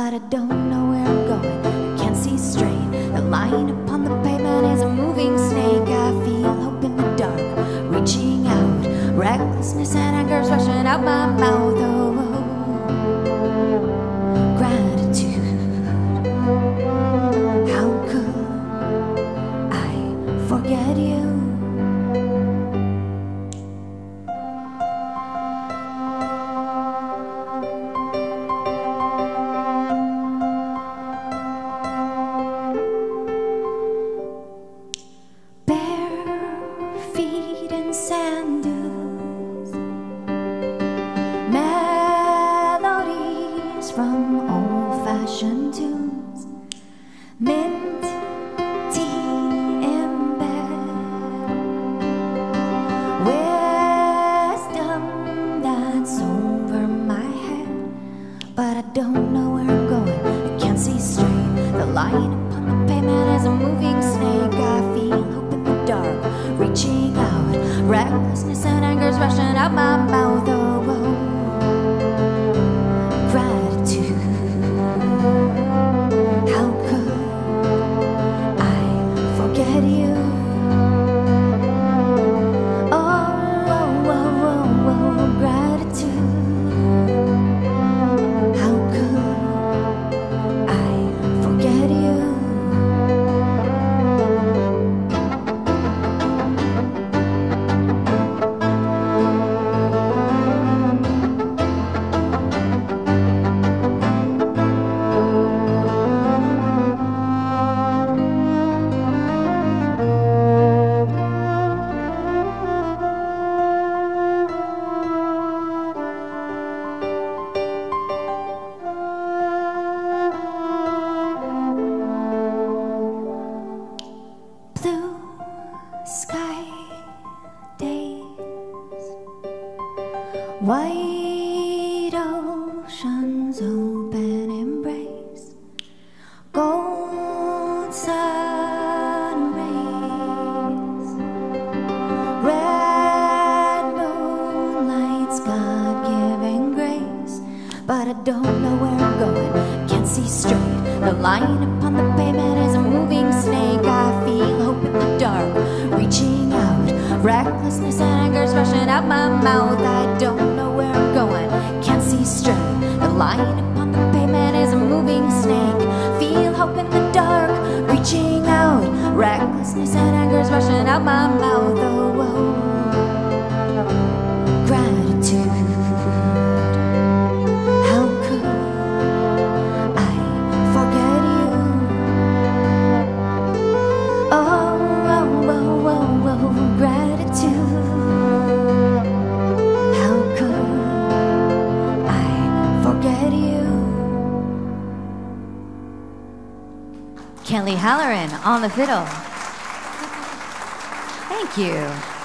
but I don't know where I'm going. I can't see straight. The line upon the pavement is a moving snake. I feel hope in the dark, reaching out. Recklessness and anger's rushing out my mouth. Oh, oh. Gratitude. How could I forget you? Sand dunes, melodies from old-fashioned tunes, mint tea in bed, wisdom that's over my head, but I don't know where I'm going. I can't see straight. The light upon the pavement is a moving snake. I feel hope in the dark, reaching out. Recklessness and anger's rushing out my mouth. Oh, oh. Gratitude. How could I forget you? Oh, oh, oh, oh, oh. Gratitude. How could I forget you? Sky days, white oceans open embrace, gold sun rays, red moonlight's God-given grace, but I don't know where I'm going, can't see straight, the line upon the pavement is a moving snake, I feel hope in the dark. Reaching out, recklessness and anger's rushing out my mouth. I don't know where I'm going, can't see straight. The line upon the pavement is a moving snake. Feel hope in the dark, reaching out. Recklessness and anger's rushing out my mouth. Oh, oh. Gratitude. Kelly Halloran on the fiddle. Thank you.